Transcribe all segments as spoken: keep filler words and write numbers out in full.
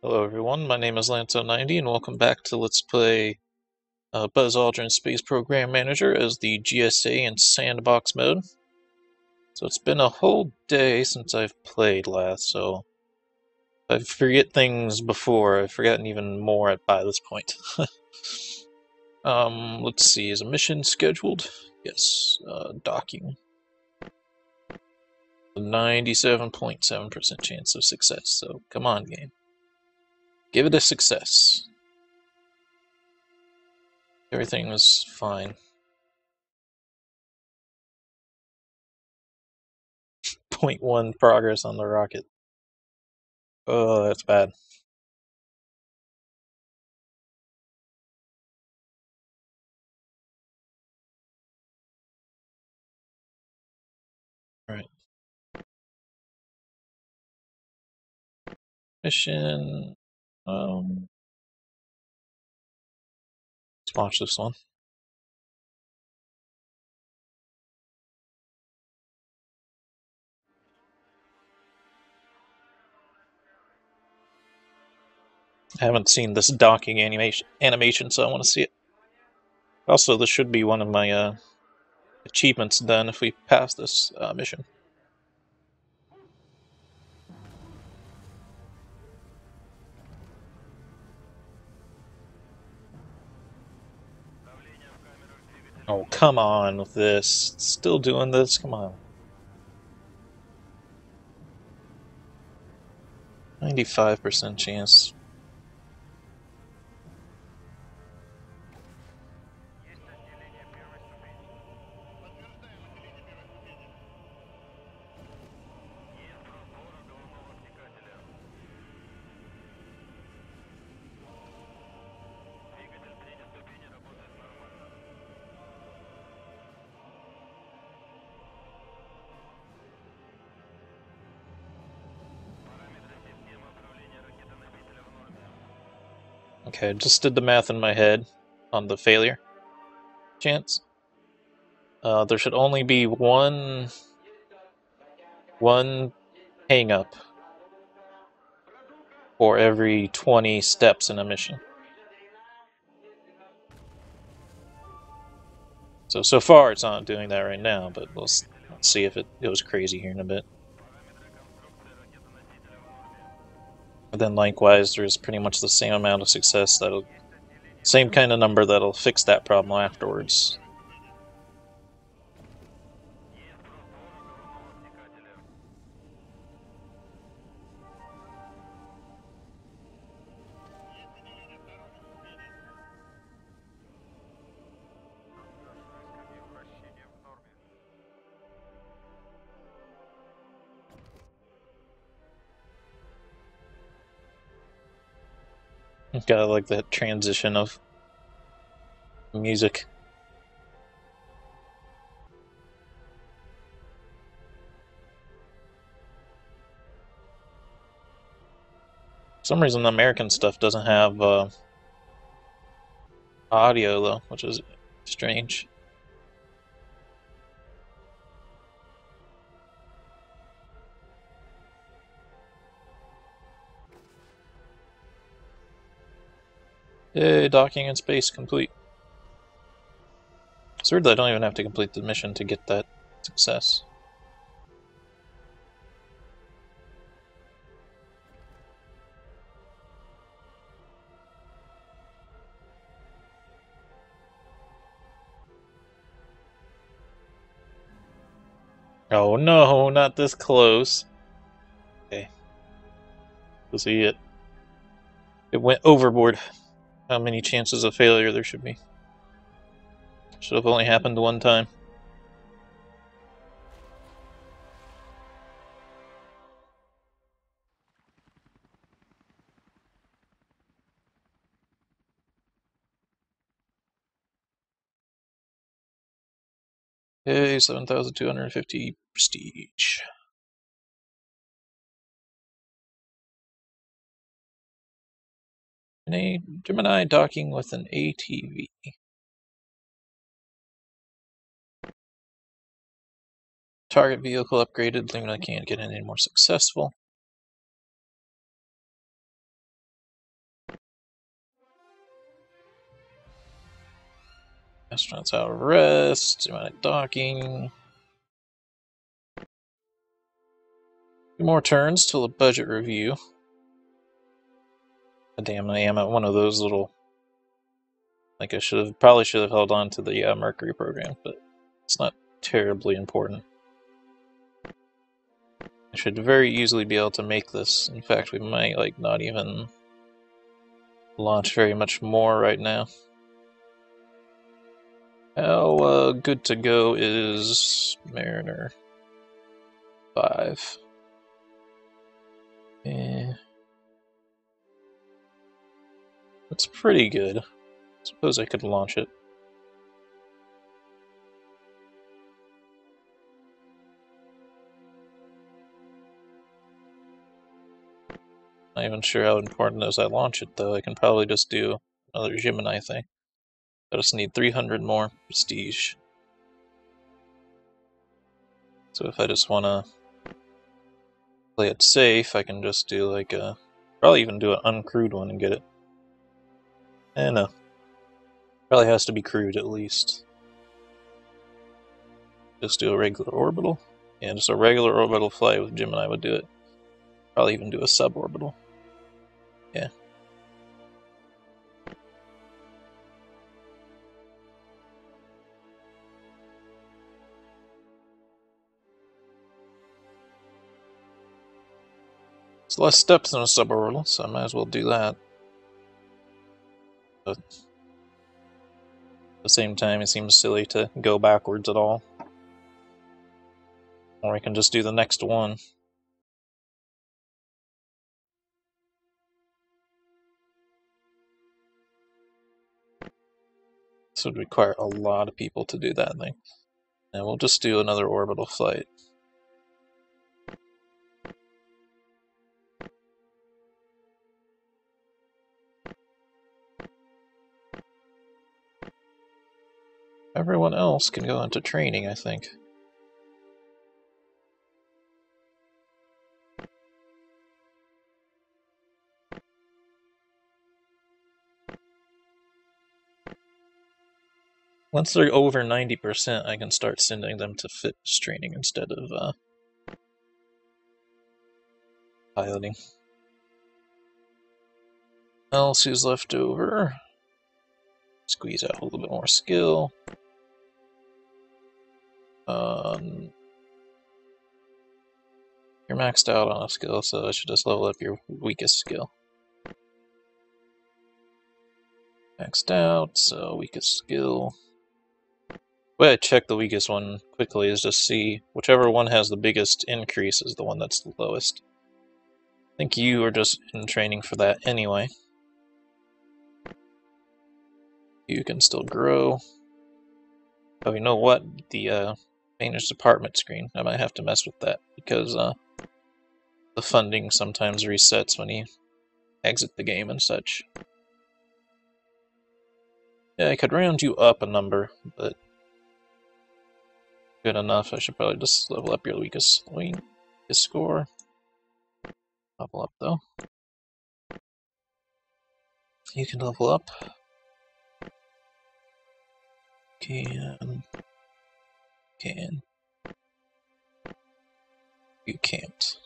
Hello everyone, my name is Lanceo ninety and welcome back to Let's Play uh, Buzz Aldrin Space Program Manager as the G S A in Sandbox mode. So it's been a whole day since I've played last, so I forget things before. I've forgotten even more at, by this point. um, let's see, is a mission scheduled? Yes, uh, docking. ninety-seven point seven percent chance of success, so come on game. Give it a success. Everything was fine. zero point one progress on the rocket. Oh, that's bad. Alright. Mission... Um, let's launch this one. I haven't seen this docking animation, animation, so I want to see it. Also, this should be one of my uh, achievements done if we pass this uh, mission. Oh, come on with this. Still doing this? Come on. ninety-five percent chance. Okay, just did the math in my head on the failure chance. Uh, there should only be one, one hang-up for every twenty steps in a mission. So, so far it's not doing that right now, but we'll see if it goes crazy here in a bit. And then likewise, there's pretty much the same amount of success that'll, same kind of number that'll fix that problem afterwards. Got like that transition of music. For some reason, the American stuff doesn't have uh, audio though, which is strange. Yay, docking in space complete. It's weird that I don't even have to complete the mission to get that success. Oh no, not this close. Okay. We'll see it. It went overboard. How many chances of failure there should be. Should have only happened one time. Okay, seven thousand two hundred fifty prestige. A Gemini docking with an A T V. Target vehicle upgraded. Luna can't get any more successful. Astronauts out of rest, automatic docking. Two more turns till the budget review. Damn, I am at one of those little. Like I should have probably should have held on to the uh, Mercury program, but it's not terribly important. I should very easily be able to make this. In fact, we might like not even launch very much more right now. How uh, good to go is Mariner Five? Eh. That's pretty good. Suppose I could launch it. Not even sure how important it is I launch it, though. I can probably just do another Gemini thing. I just need three hundred more prestige. So if I just want to play it safe, I can just do like a... Probably even do an uncrewed one and get it. I don't know. Probably has to be crewed at least. Just do a regular orbital. Yeah, just a regular orbital flight with Gemini would do it. Probably even do a suborbital. Yeah. It's less steps than a suborbital, so I might as well do that. But at the same time, it seems silly to go backwards at all. Or we can just do the next one. This would require a lot of people to do that thing. And we'll just do another orbital flight. Everyone else can go into training, I think. Once they're over ninety percent, I can start sending them to fitness training instead of uh, piloting. Else who's left over? Squeeze out a little bit more skill. Um, you're maxed out on a skill, so I should just level up your weakest skill. Maxed out, so weakest skill. The way I check the weakest one quickly is just see whichever one has the biggest increase is the one that's the lowest. I think you are just in training for that anyway. You can still grow. Oh, you know what? The, uh... Painter's department screen. I might have to mess with that because uh, the funding sometimes resets when you exit the game and such. Yeah, I could round you up a number, but good enough. I should probably just level up your weakest, weakest score. Level up though. You can level up. Can. Can. You can't.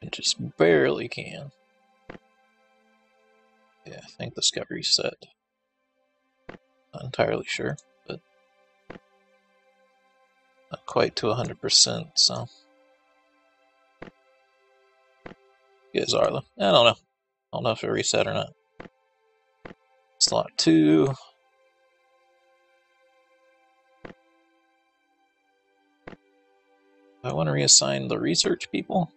It just barely can. Yeah, I think this got reset. Not entirely sure, but not quite to one hundred percent, so. You guys are, though. I don't know. I don't know if it reset or not. Slot two. I want to reassign the research people.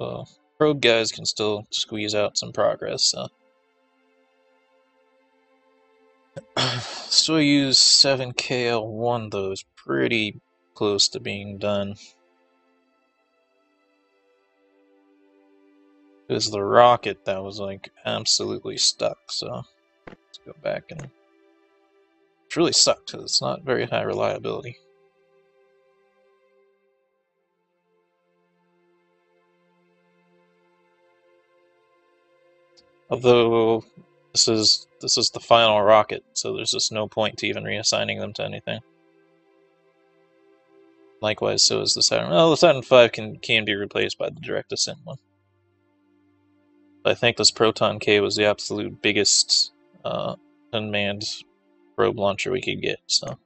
Well, probe guys can still squeeze out some progress, so. Soyuz seven K L one, though, is pretty close to being done. It was the rocket that was like absolutely stuck, so let's go back and... It really sucked because it's not very high reliability. Although this is this is the final rocket, so there's just no point to even reassigning them to anything. Likewise, so is the Saturn. Well, the Saturn five can can be replaced by the direct ascent one. But I think this Proton K was the absolute biggest uh, unmanned probe launcher we could get, so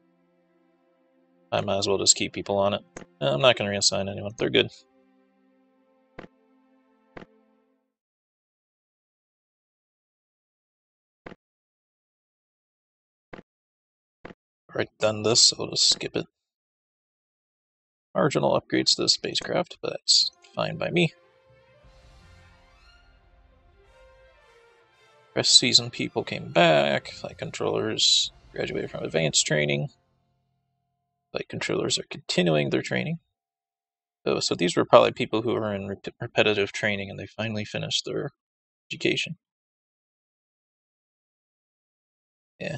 I might as well just keep people on it. I'm not going to reassign anyone; they're good. Alright, done this, so we'll just skip it. Marginal upgrades to the spacecraft, but that's fine by me. Rest season people came back, flight controllers graduated from advanced training. Flight controllers are continuing their training. So, so these were probably people who were in rep repetitive training and they finally finished their education. Yeah.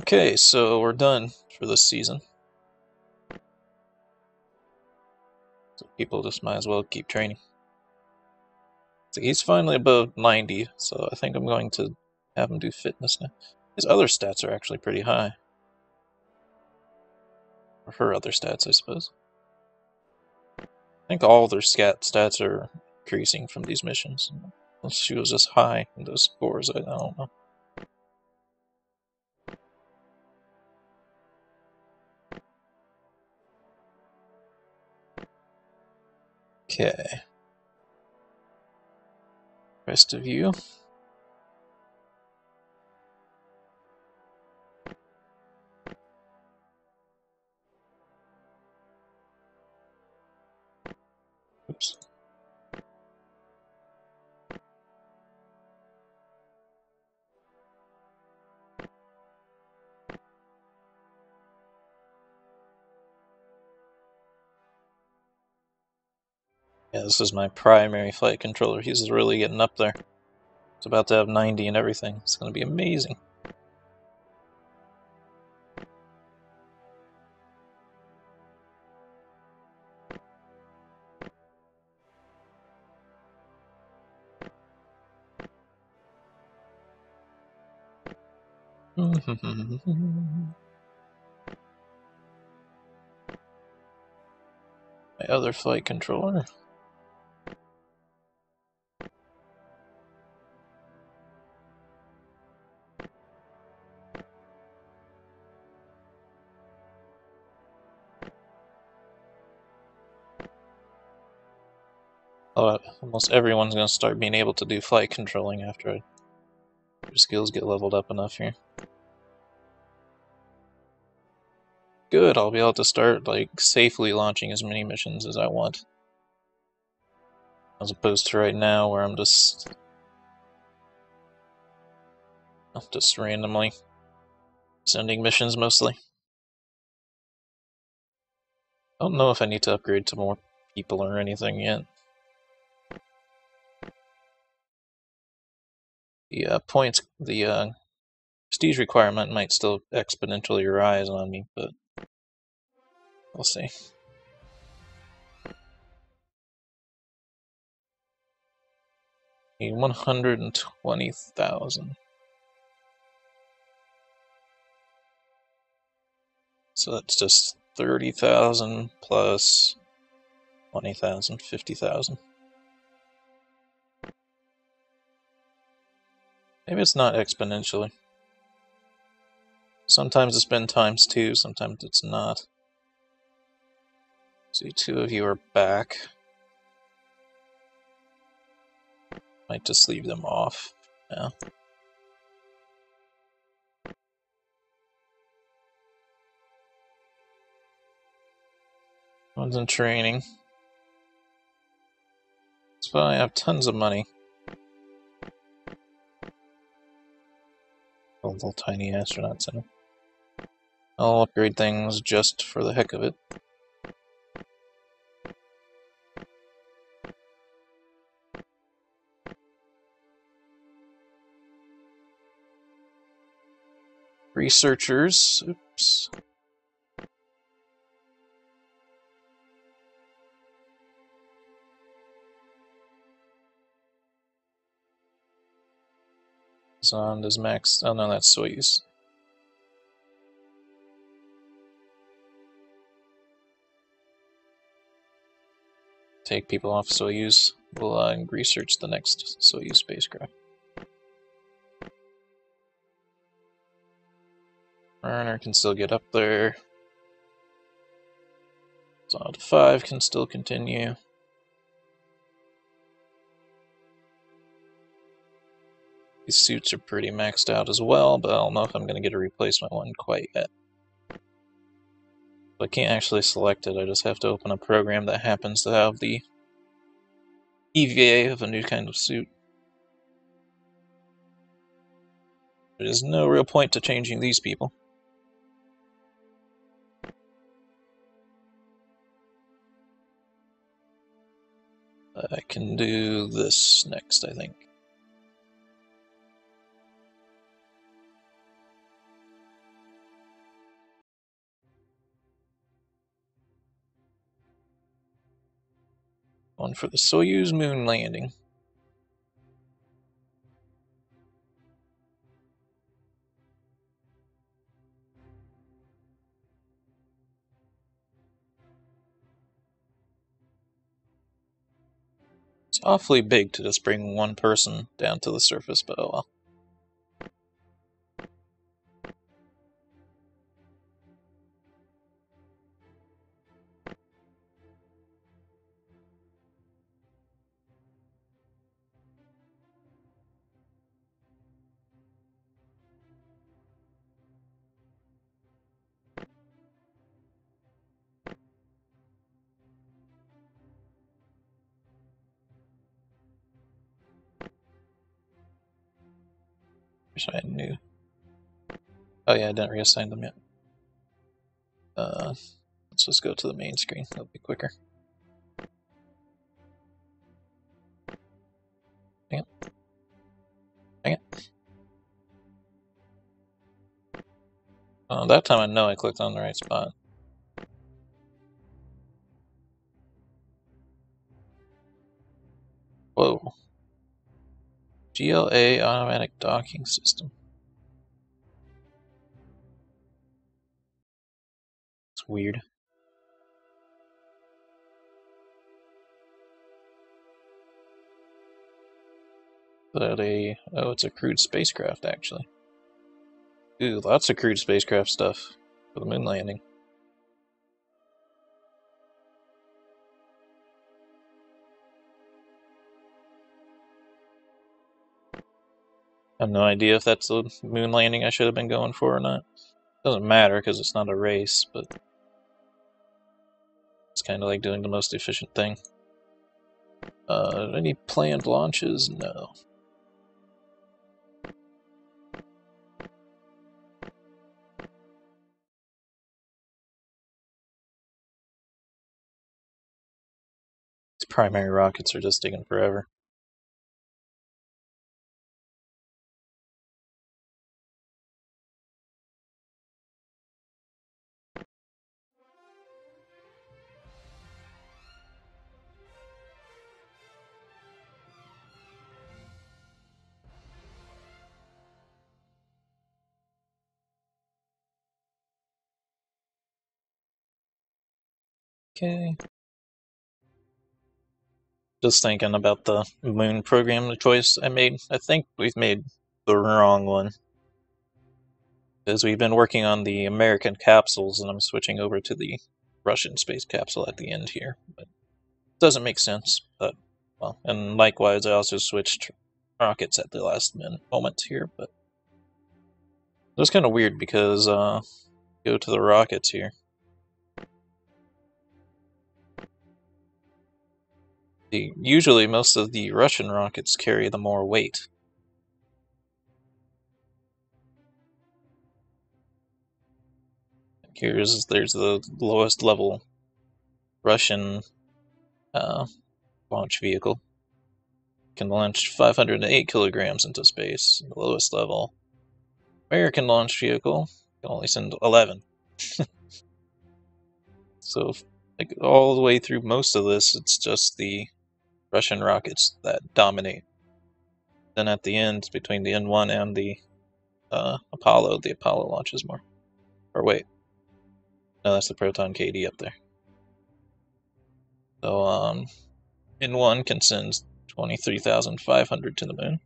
Okay, so we're done for this season. So people just might as well keep training. So he's finally above ninety, so I think I'm going to have him do fitness now. His other stats are actually pretty high. Or her other stats, I suppose. I think all their scat stats are increasing from these missions. Unless she was just high in those scores, I don't know. Okay. Rest of you. Oops. Yeah, this is my primary flight controller. He's really getting up there. It's about to have ninety and everything. It's going to be amazing. My other flight controller. Oh, almost everyone's going to start being able to do flight controlling after I, your skills get leveled up enough here. Good, I'll be able to start like safely launching as many missions as I want. As opposed to right now where I'm just... I'm just randomly sending missions mostly. I don't know if I need to upgrade to more people or anything yet. The uh, points, the uh, prestige requirement might still exponentially rise on me, but we'll see. One hundred and twenty thousand. So that's just thirty thousand plus twenty thousand, fifty thousand. Maybe it's not exponentially. Sometimes it's been times two, sometimes it's not. See, two of you are back. Might just leave them off now. One's in training. That's why I have tons of money. Little tiny astronaut center. I'll upgrade things just for the heck of it. researchers, oops, Zond is maxed. Oh no, that's Soyuz. Take people off Soyuz. We'll uh, research the next Soyuz spacecraft. Mariner can still get up there. Zonda five can still continue. These suits are pretty maxed out as well, but I don't know if I'm going to get a replacement one quite yet. I can't actually select it, I just have to open a program that happens to have the E V A of a new kind of suit. There's no real point to changing these people. I can do this next, I think. One for the Soyuz moon landing. It's awfully big to just bring one person down to the surface, but oh well. Wish I knew. Oh yeah, I didn't reassign them yet. Uh, let's just go to the main screen, that'll be quicker. Hang on. Hang on. Oh, that time I know I clicked on the right spot. Whoa. G L A automatic docking system. It's weird. Is that a... oh, it's a crewed spacecraft, actually. Ooh, lots of crewed spacecraft stuff for the moon landing. I have no idea if that's the moon landing I should have been going for or not. Doesn't matter because it's not a race, but it's kind of like doing the most efficient thing. Uh, any planned launches? No. These primary rockets are just taking forever. Okay. Just thinking about the moon program, the choice I made. I think we've made the wrong one. Because we've been working on the American capsules, and I'm switching over to the Russian space capsule at the end here. But it doesn't make sense, but, well, and likewise, I also switched rockets at the last moment here, but it was kind of weird because, uh, go to the rockets here. Usually, most of the Russian rockets carry the more weight. Here's there's the lowest level Russian uh, launch vehicle. Can launch five hundred eight kilograms into space. The lowest level American launch vehicle can only send eleven. So, like, all the way through most of this, it's just the Russian rockets that dominate. Then at the end, between the N one and the uh, Apollo, the Apollo launches more. Or wait. No, that's the Proton K D up there. So, um, N one can send twenty-three thousand five hundred to the moon.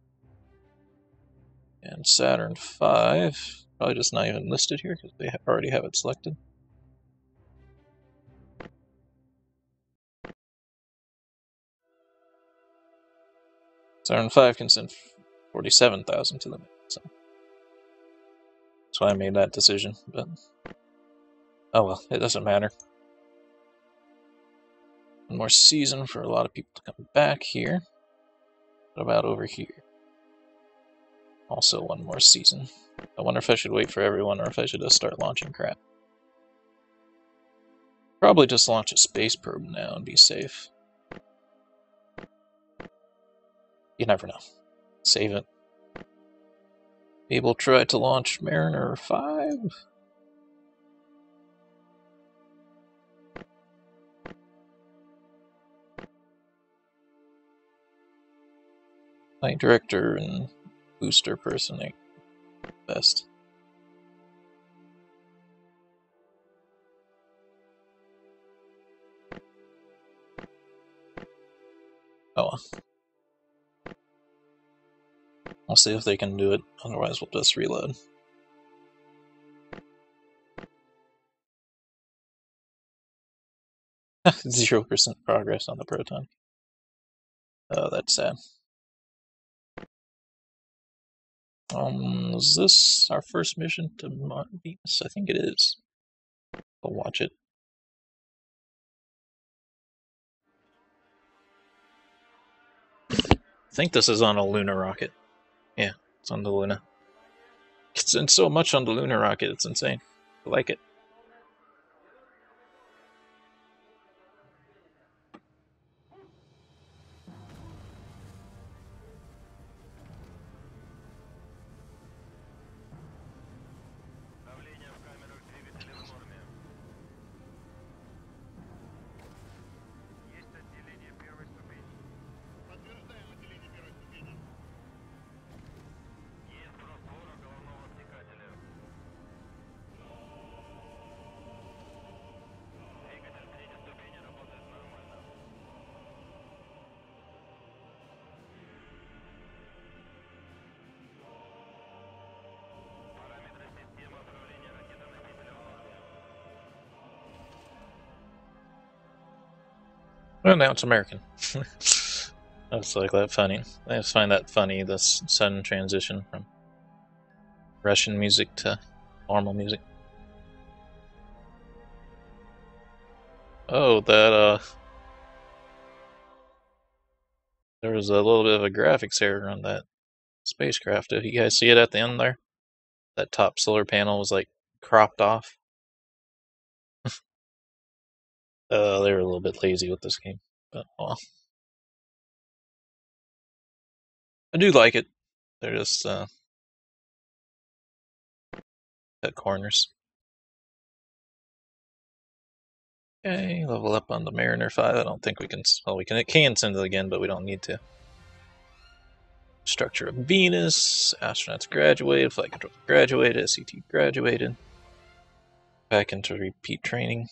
And Saturn five, probably just not even listed here because they already have it selected. Saturn five can send forty-seven thousand to the moon, so that's why I made that decision, but oh well, it doesn't matter. One more season for a lot of people to come back here. What about over here? Also one more season. I wonder if I should wait for everyone or if I should just start launching crap. Probably just launch a space probe now and be safe. You never know. Save it. Maybe we'll try to launch Mariner Five. Flight director and booster person ain't best. Oh. I'll see if they can do it, otherwise we'll just reload. Zero percent progress on the Proton. Oh, that's sad. Um, is this our first mission to Venus? I think it is. We'll watch it. I think this is on a Luna rocket. Yeah, it's on the Luna. It's in so much on the Luna rocket, it's insane. I like it. Well, now it's American. That's like that funny. I just find that funny, this sudden transition from Russian music to normal music. Oh, that, uh... there was a little bit of a graphics error on that spacecraft. Did you guys see it at the end there? That top solar panel was, like, cropped off. Uh, they were a little bit lazy with this game, but well, I do like it. They're just uh, at corners. Okay, level up on the Mariner Five. I don't think we can. Well, we can. It can send it again, but we don't need to. Structure of Venus. Astronauts graduated. Flight control graduated. S C T graduated. Back into repeat training.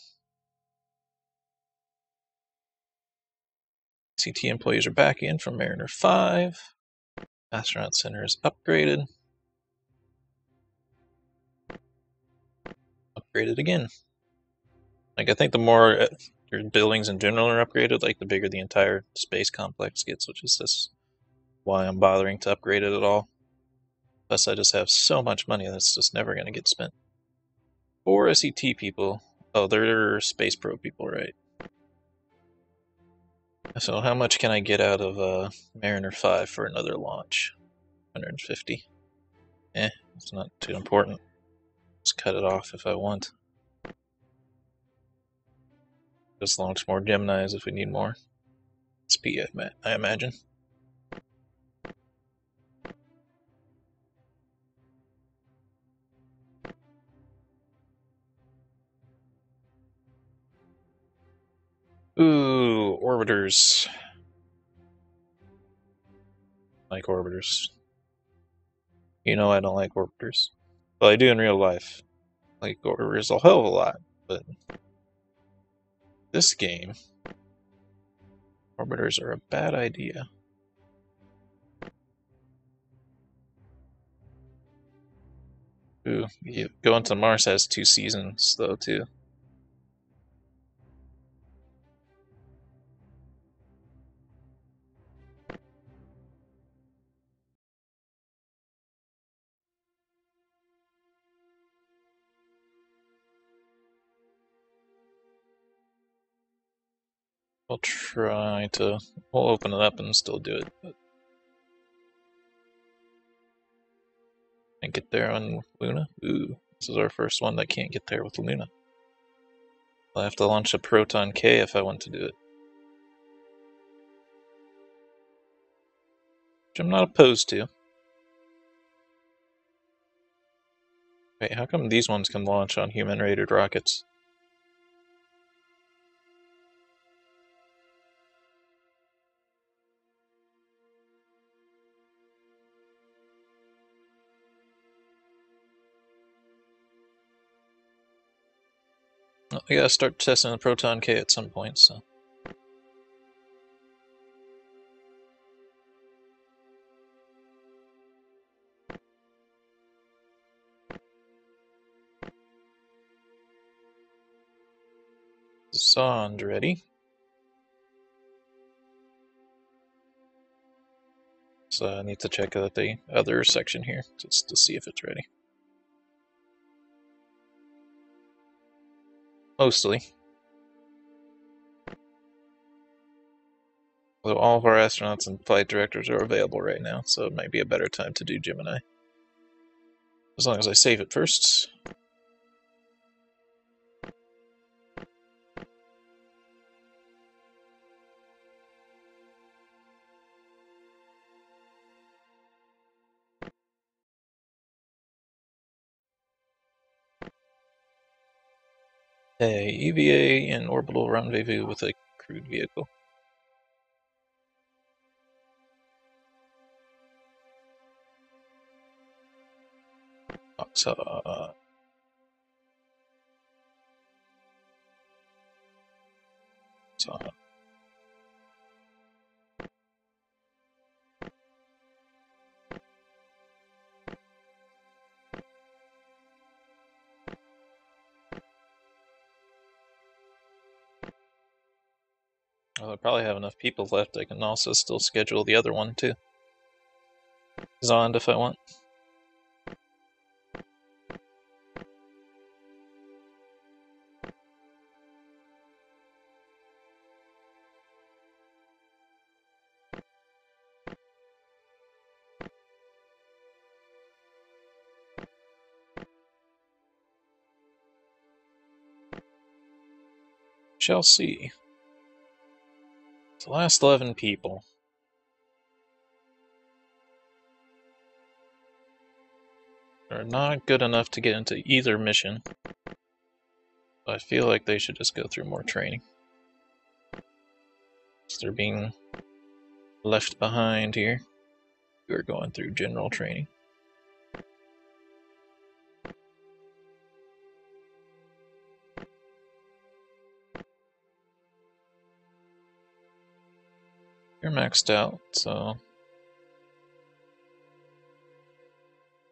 C T employees are back in from Mariner Five. Astronaut Center is upgraded. Upgraded again. Like, I think the more your buildings in general are upgraded, like the bigger the entire space complex gets, which is this why I'm bothering to upgrade it at all. Plus, I just have so much money that's just never going to get spent. Four S E T people. Oh, they're space pro people, right? So how much can I get out of uh, Mariner Five for another launch? one hundred fifty. Eh, it's not too important. Just cut it off if I want. Just launch more Geminis if we need more. Speed, I imagine. Ooh, orbiters. Like orbiters. You know I don't like orbiters. Well, I do in real life. Like orbiters a hell of a lot, but this game, orbiters are a bad idea. Ooh, you, going to Mars has two seasons though too. We'll try to, we'll open it up and still do it, but can't get there on Luna? Ooh, this is our first one that can't get there with Luna. I'll have to launch a Proton K if I want to do it. Which I'm not opposed to. Wait, how come these ones can launch on human-rated rockets? I gotta start testing the Proton K at some point, so. Zond ready. So I need to check out the other section here just to see if it's ready. Mostly. Although all of our astronauts and flight directors are available right now, so it might be a better time to do Gemini. As long as I save it first. Hey, E V A and orbital rendezvous with a crewed vehicle. Oxa. Oxa. Well, I probably have enough people left. I can also still schedule the other one too. Zond if I want. Shall see. The last eleven people. They're not good enough to get into either mission. I feel like they should just go through more training. So they're being left behind here. We're going through general training. You're maxed out, so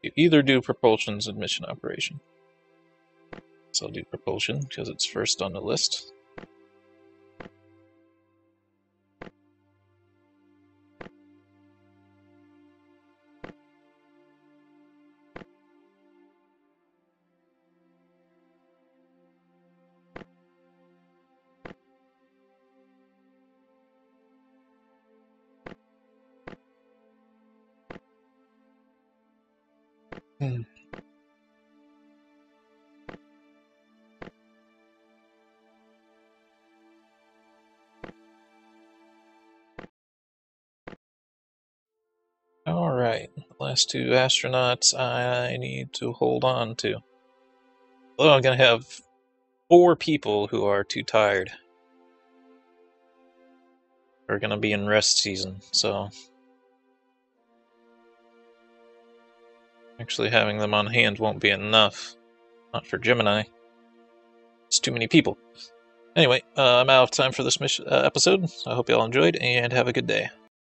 you either do propulsions and mission operation. So I'll do propulsion because it's first on the list. Last two astronauts I need to hold on to. Although I'm gonna have four people who are too tired are gonna be in rest season, so actually having them on hand won't be enough. Not for Gemini. It's too many people. Anyway, uh, I'm out of time for this mission, uh, episode. I hope you all enjoyed, and have a good day.